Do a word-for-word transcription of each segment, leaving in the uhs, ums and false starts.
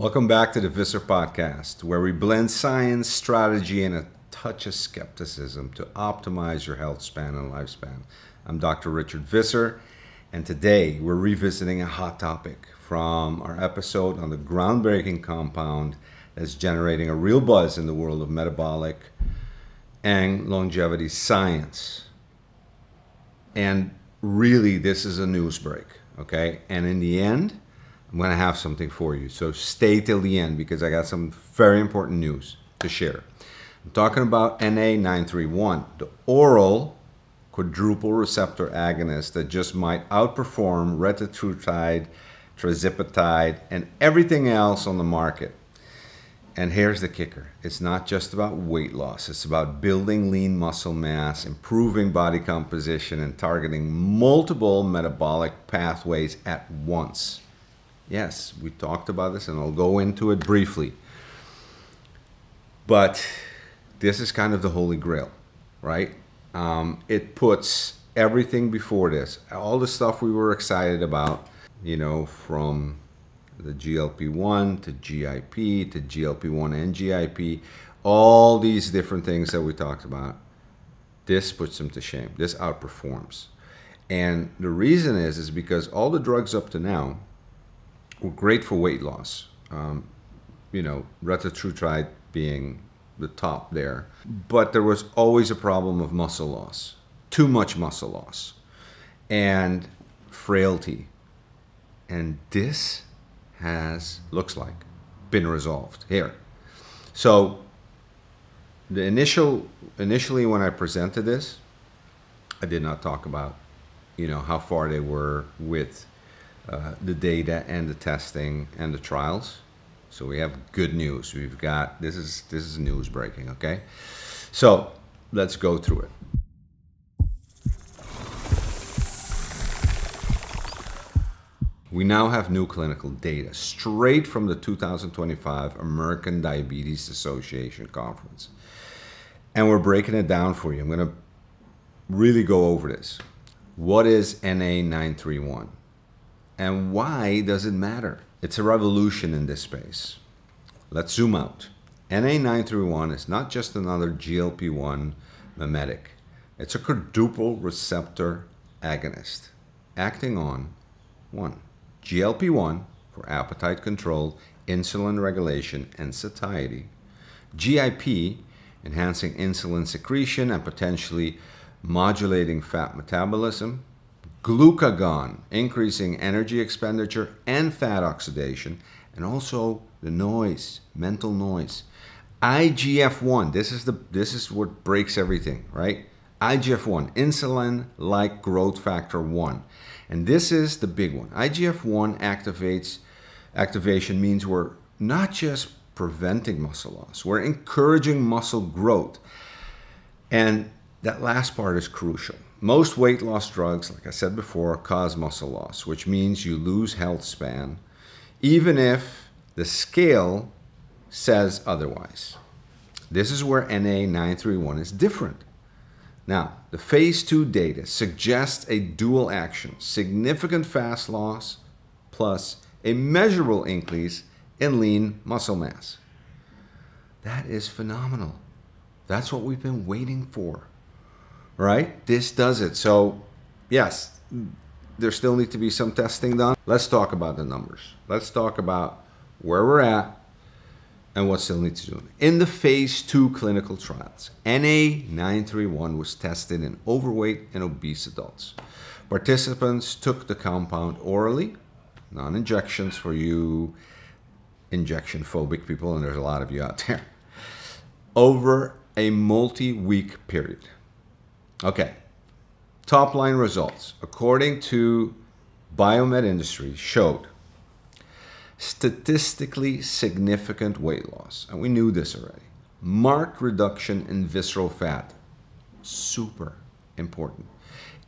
Welcome back to the Visser Podcast, where we blend science, strategy, and a touch of skepticism to optimize your health span and lifespan. I'm Doctor Richard Visser, and today we're revisiting a hot topic from our episode on the groundbreaking compound that's generating a real buzz in the world of metabolic and longevity science. And really, this is a news break, okay? And in the end, I'm going to have something for you. So stay till the end because I got some very important news to share. I'm talking about N A nine thirty-one, the oral quadruple receptor agonist that just might outperform retatrutide, tirzepatide, and everything else on the market. And here's the kicker. It's not just about weight loss. It's about building lean muscle mass, improving body composition, and targeting multiple metabolic pathways at once. Yes, we talked about this, and I'll go into it briefly. But this is kind of the holy grail, right? Um, it puts everything before this. All the stuff we were excited about, you know, from the G L P one to G I P to G L P one and G I P, all these different things that we talked about, this puts them to shame. This outperforms. And the reason is, is because all the drugs up to now were great for weight loss, um, you know, retatrutide being the top there. But there was always a problem of muscle loss, too much muscle loss, and frailty. And this has, looks like, been resolved here. So the initial, initially when I presented this, I did not talk about, you know, how far they were with Uh, the data and the testing and the trials. So we have good news. We've got, this is, this is news breaking, okay? So let's go through it. We now have new clinical data straight from the two thousand twenty-five American Diabetes Association Conference. And we're breaking it down for you. I'm gonna really go over this. What is N A nine thirty-one? And why does it matter? It's a revolution in this space. Let's zoom out. N A nine thirty-one is not just another G L P one mimetic. It's a quadruple receptor agonist acting on, one, G L P one for appetite control, insulin regulation, and satiety. G I P, enhancing insulin secretion and potentially modulating fat metabolism. Glucagon, increasing energy expenditure and fat oxidation, and also the noise, mental noise. I G F one, this is the this is what breaks everything, right? I G F one, insulin-like growth factor one. And this is the big one. I G F one activates activation means we're not just preventing muscle loss, we're encouraging muscle growth. And that last part is crucial. Most weight loss drugs, like I said before, cause muscle loss, which means you lose health span, even if the scale says otherwise. This is where N A nine thirty-one is different. Now, the phase two data suggests a dual action, significant fat loss plus a measurable increase in lean muscle mass. That is phenomenal. That's what we've been waiting for. Right? This does it. So yes, there still need to be some testing done. Let's talk about the numbers. Let's talk about where we're at and what still needs to do. In the phase two clinical trials, N A nine thirty-one was tested in overweight and obese adults. Participants took the compound orally, non-injections for you injection phobic people, and there's a lot of you out there, over a multi-week period. Okay, top line results, according to BioMed Industries, showed statistically significant weight loss, and we knew this already, marked reduction in visceral fat, super important,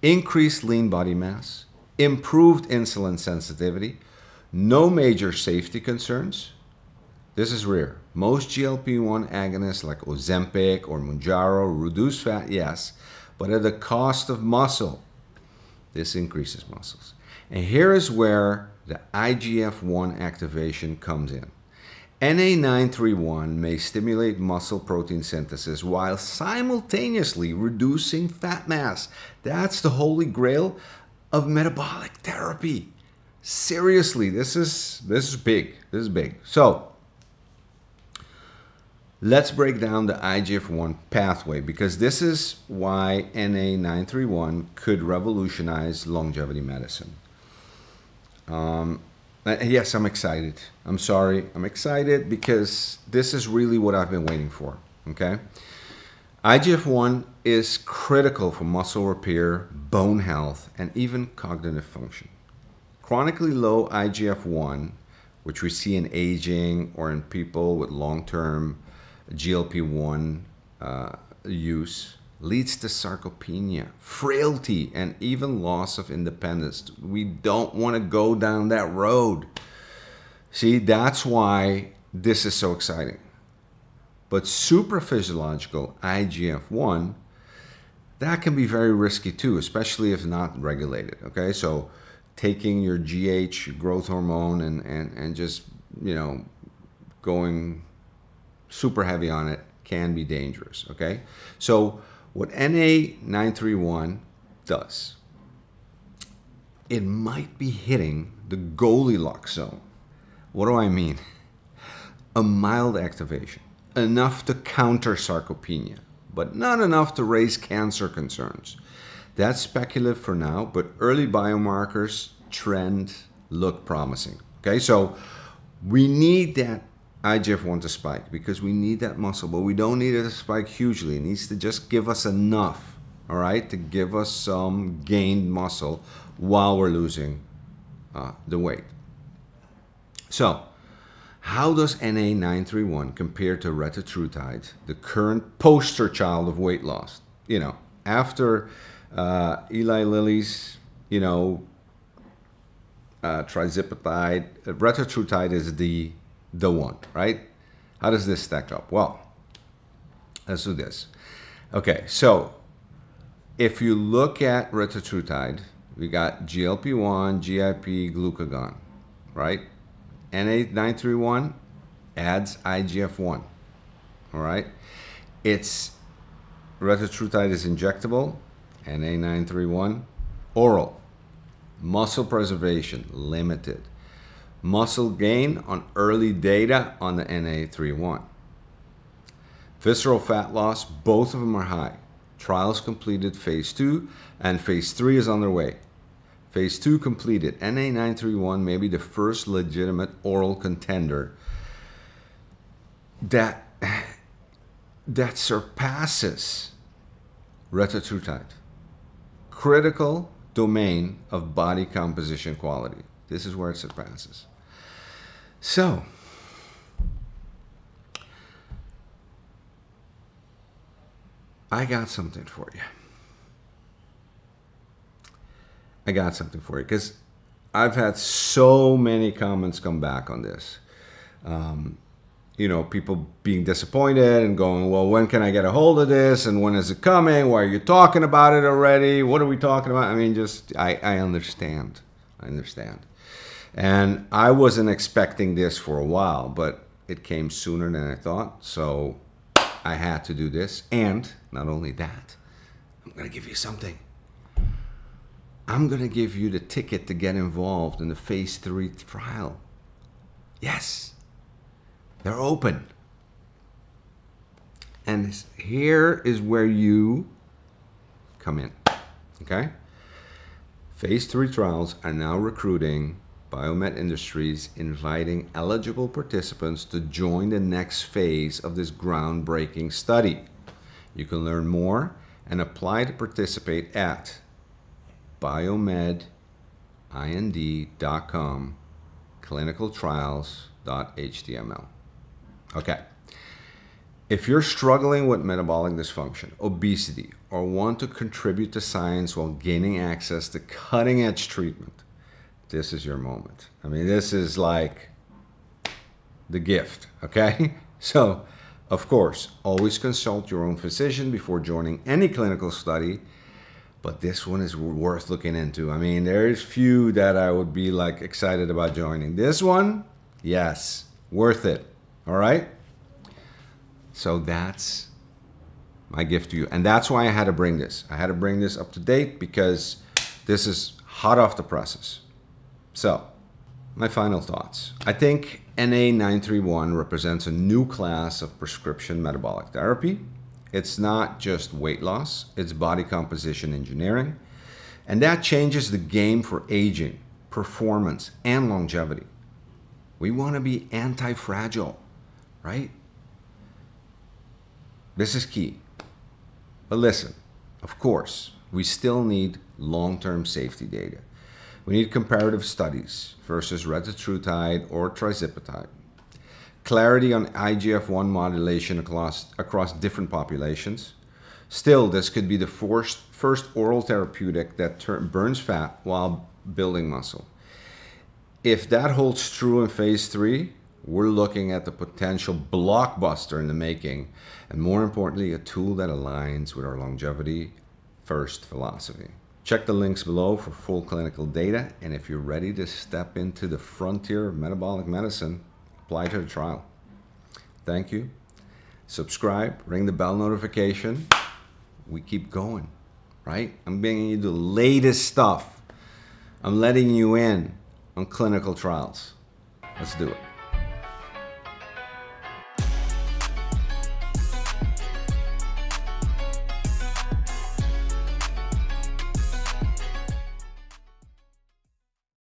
increased lean body mass, improved insulin sensitivity, no major safety concerns. This is rare. Most G L P one agonists like Ozempic or Mounjaro reduce fat, yes, but at the cost of muscle. This increases muscles. And here is where the I G F one activation comes in. N A nine thirty-one may stimulate muscle protein synthesis while simultaneously reducing fat mass. That's the holy grail of metabolic therapy. Seriously, this is this is big. This is big. So let's break down the I G F one pathway, because this is why N A nine thirty-one could revolutionize longevity medicine. Um, Uh, yes, I'm excited. I'm sorry. I'm excited because this is really what I've been waiting for, okay? I G F one is critical for muscle repair, bone health, and even cognitive function. Chronically low I G F one, which we see in aging or in people with long-term G L P one uh, use, leads to sarcopenia, frailty, and even loss of independence. We don't want to go down that road. See, that's why this is so exciting. But supraphysiological I G F one, that can be very risky too, especially if not regulated, okay? So taking your G H, growth hormone, and, and, and just, you know, going super heavy on it can be dangerous, okay? So what N A nine thirty-one does, it might be hitting the Goldilocks zone. What do I mean? A mild activation, enough to counter sarcopenia, but not enough to raise cancer concerns. That's speculative for now, but early biomarkers trend look promising. Okay, so we need that I G F one to spike because we need that muscle, but we don't need it to spike hugely. It needs to just give us enough, all right, to give us some gained muscle while we're losing uh, the weight. So how does N A nine thirty-one compare to retatrutide, the current poster child of weight loss? You know, after uh, Eli Lilly's, you know, uh, tirzepatide, retatrutide is the the one, right? How does this stack up? Well, let's do this. Okay, so if you look at retatrutide, we got G L P one, G I P, glucagon, right? N A nine thirty-one adds I G F one, all right? It's retatrutide is injectable, N A nine thirty-one, oral, muscle preservation, limited. Muscle gain on early data on the N A thirty-one. Visceral fat loss, both of them are high. Trials completed phase two, and phase three is underway. Phase two completed. N A nine thirty-one may be the first legitimate oral contender that, that surpasses retatrutide. Critical domain of body composition quality. This is where it surpasses. So, I got something for you. I got something for you because I've had so many comments come back on this. Um, you know, people being disappointed and going, well, when can I get a hold of this? And when is it coming? Why are you talking about it already? What are we talking about? I mean, just, I, I understand. I understand. And I wasn't expecting this for a while, but it came sooner than I thought. So I had to do this. And not only that, I'm going to give you something. I'm going to give you the ticket to get involved in the phase three trial. Yes, they're open. And here is where you come in. Okay? Phase three trials are now recruiting. BioMed Industries inviting eligible participants to join the next phase of this groundbreaking study. You can learn more and apply to participate at biomed ind dot com clinical trials dot h t m l. Okay. If you're struggling with metabolic dysfunction, obesity, or want to contribute to science while gaining access to cutting-edge treatment, this is your moment. I mean, this is like the gift, okay? So, of course, always consult your own physician before joining any clinical study, but this one is worth looking into. I mean, there's few that I would be like excited about joining. This one, yes, worth it. All right? So that's my gift to you. And that's why I had to bring this. I had to bring this up to date because this is hot off the presses. So my final thoughts. I think N A nine thirty-one represents a new class of prescription metabolic therapy. It's not just weight loss, it's body composition engineering. And that changes the game for aging, performance, and longevity. We want to be anti-fragile, right? This is key. But listen, of course, we still need long-term safety data. We need comparative studies versus retatrutide or tirzepatide. Clarity on I G F one modulation across, across different populations. Still, this could be the first, first oral therapeutic that turn, burns fat while building muscle. If that holds true in phase three, we're looking at the potential blockbuster in the making, and more importantly, a tool that aligns with our longevity first philosophy. Check the links below for full clinical data, and if you're ready to step into the frontier of metabolic medicine, apply to the trial. Thank you. Subscribe, ring the bell notification. We keep going, right? I'm bringing you the latest stuff. I'm letting you in on clinical trials. Let's do it.